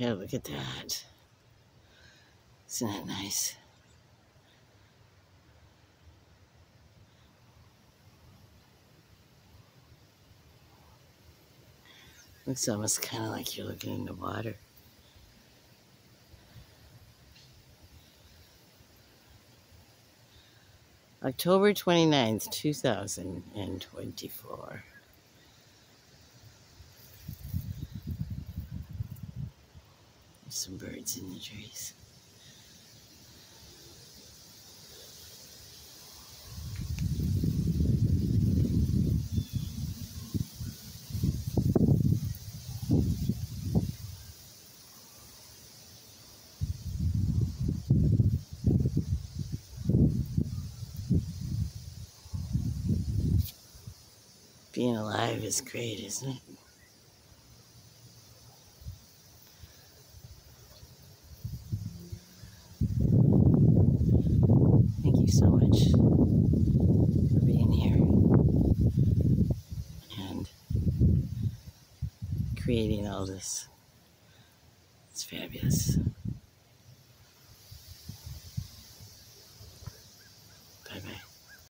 Yeah, look at that. Isn't that nice? Looks almost kind of like you're looking in the water. October 29th, 2024. There's some birds in the trees. Being alive is great, isn't it? Thank you so much for being here and creating all this. It's fabulous.